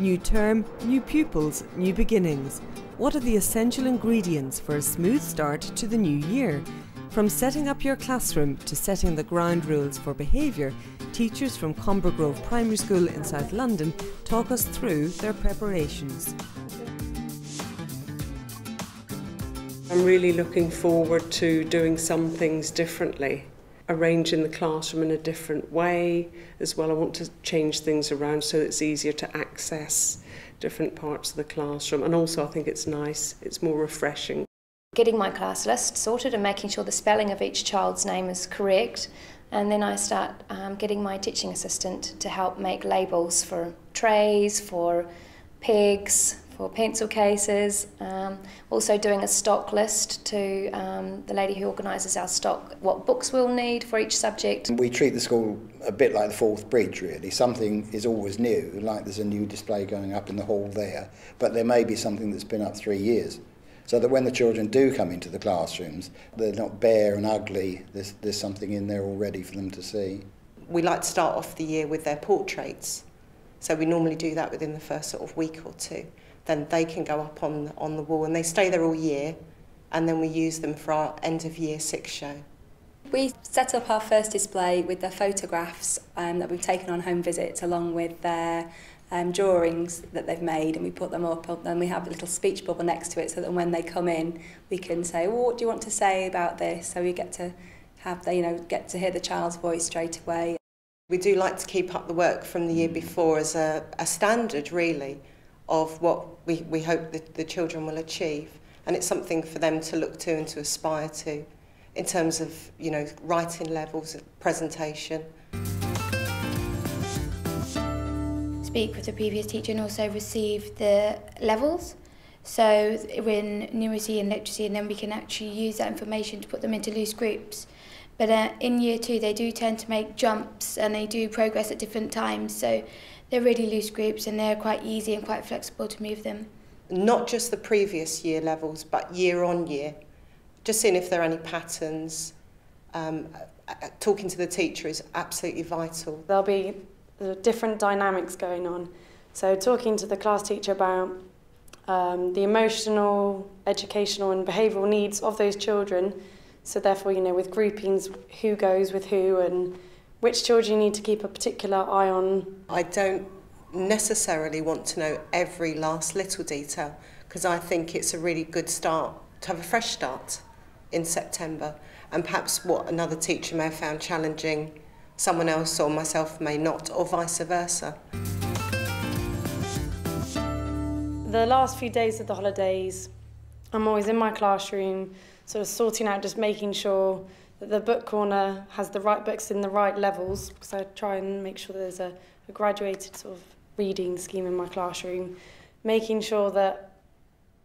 New term, new pupils, new beginnings. What are the essential ingredients for a smooth start to the new year? From setting up your classroom to setting the ground rules for behaviour, teachers from Comber Grove Primary School in South London talk us through their preparations. I'm really looking forward to doing some things differently, arranging the classroom in a different way as well. I want to change things around so it's easier to access different parts of the classroom, and also I think it's nice, it's more refreshing. Getting my class list sorted and making sure the spelling of each child's name is correct, and then I start getting my teaching assistant to help make labels for trays, for pegs, for pencil cases, also doing a stock list to the lady who organises our stock, what books we'll need for each subject. We treat the school a bit like the Fourth Bridge really. Something is always new, like there's a new display going up in the hall there, but there may be something that's been up 3 years, so that when the children do come into the classrooms, they're not bare and ugly, there's something in there already for them to see. We like to start off the year with their portraits, so we normally do that within the first sort of week or two. Then they can go up on the wall, and they stay there all year, and then we use them for our end of year 6 show. We set up our first display with their photographs that we've taken on home visits, along with their drawings that they've made, and we put them up, and then we have a little speech bubble next to it so that when they come in we can say, well, what do you want to say about this? So we get to have get to hear the child's voice straight away. We do like to keep up the work from the year before as a standard really of what we hope that the children will achieve, and it's something for them to look to and to aspire to in terms of, you know, writing levels of presentation. Speak with the previous teacher and also receive the levels, so we're in numeracy and literacy, and then we can actually use that information to put them into loose groups. But in year 2 they do tend to make jumps and they do progress at different times, so they're really loose groups and they're quite easy and quite flexible to move them. Not just the previous year levels, but year on year, just seeing if there are any patterns. Talking to the teacher is absolutely vital. There'll be different dynamics going on, so talking to the class teacher about the emotional, educational and behavioural needs of those children. So therefore, you know, with groupings, who goes with who and which children you need to keep a particular eye on. I don't necessarily want to know every last little detail, because I think it's a really good start to have a fresh start in September, and perhaps what another teacher may have found challenging, someone else or myself may not, or vice versa. The last few days of the holidays, I'm always in my classroom, sort of sorting out, just making sure that the book corner has the right books in the right levels, because I try and make sure there's a graduated sort of reading scheme in my classroom, making sure that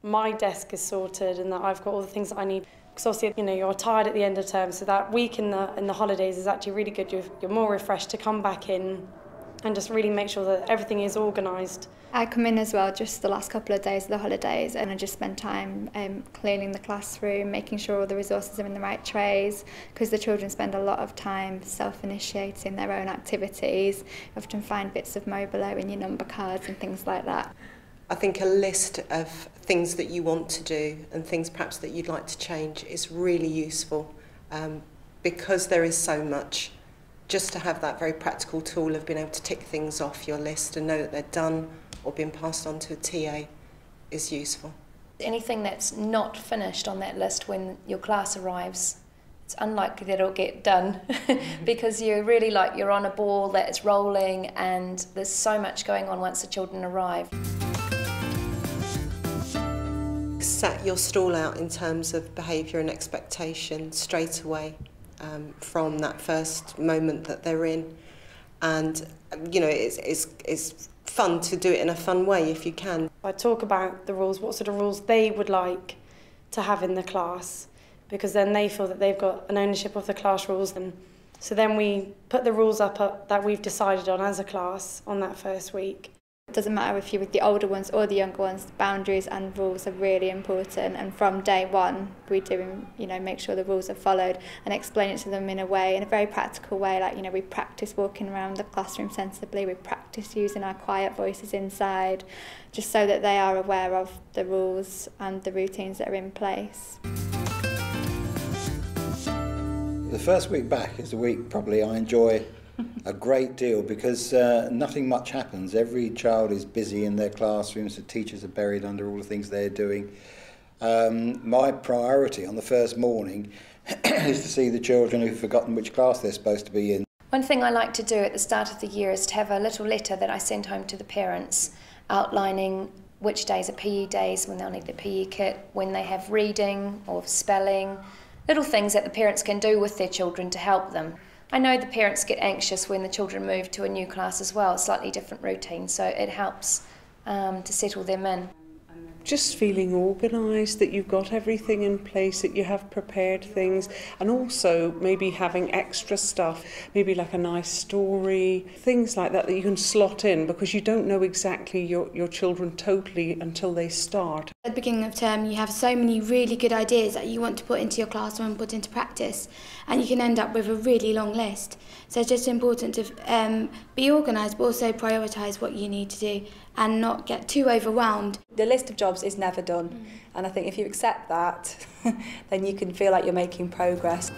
my desk is sorted and that I've got all the things that I need. Because obviously, you know, you're tired at the end of term, so that week in the holidays is actually really good. You're more refreshed to come back in and just really make sure that everything is organised. I come in as well just the last couple of days of the holidays, and I just spend time cleaning the classroom, making sure all the resources are in the right trays, because the children spend a lot of time self-initiating their own activities. I often find bits of Mobilo in your number cards and things like that. I think a list of things that you want to do and things perhaps that you'd like to change is really useful, because there is so much. Just to have that very practical tool of being able to tick things off your list and know that they're done or being passed on to a TA is useful. Anything that's not finished on that list when your class arrives, it's unlikely that it'll get done because you're really like you're on a ball that is rolling, and there's so much going on once the children arrive. Set your stall out in terms of behaviour and expectation straight away. From that first moment that they're in, and you know, it's fun to do it in a fun way if you can. I talk about the rules, what sort of rules they would like to have in the class, because then they feel that they've got an ownership of the class rules, and so then we put the rules up that we've decided on as a class on that first week. It doesn't matter if you're with the older ones or the younger ones, the boundaries and rules are really important, and from day one we do, make sure the rules are followed and explain it to them in a very practical way, like, we practice walking around the classroom sensibly, we practice using our quiet voices inside, just so that they are aware of the rules and the routines that are in place. The first week back is the week probably I enjoy a great deal, because nothing much happens. Every child is busy in their classrooms, the teachers are buried under all the things they're doing. My priority on the first morning is to see the children who've forgotten which class they're supposed to be in. One thing I like to do at the start of the year is to have a little letter that I send home to the parents outlining which days are PE days, when they'll need the PE kit, when they have reading or spelling, little things that the parents can do with their children to help them. I know the parents get anxious when the children move to a new class as well, slightly different routine, so it helps to settle them in. Just feeling organised, that you've got everything in place, that you have prepared things, and also maybe having extra stuff, maybe like a nice story, things like that that you can slot in, because you don't know exactly your children totally until they start. At the beginning of term you have so many really good ideas that you want to put into your classroom and put into practice, and you can end up with a really long list. So it's just important to be organised, but also prioritise what you need to do and not get too overwhelmed. The list of jobs is never done, and I think if you accept that then you can feel like you're making progress.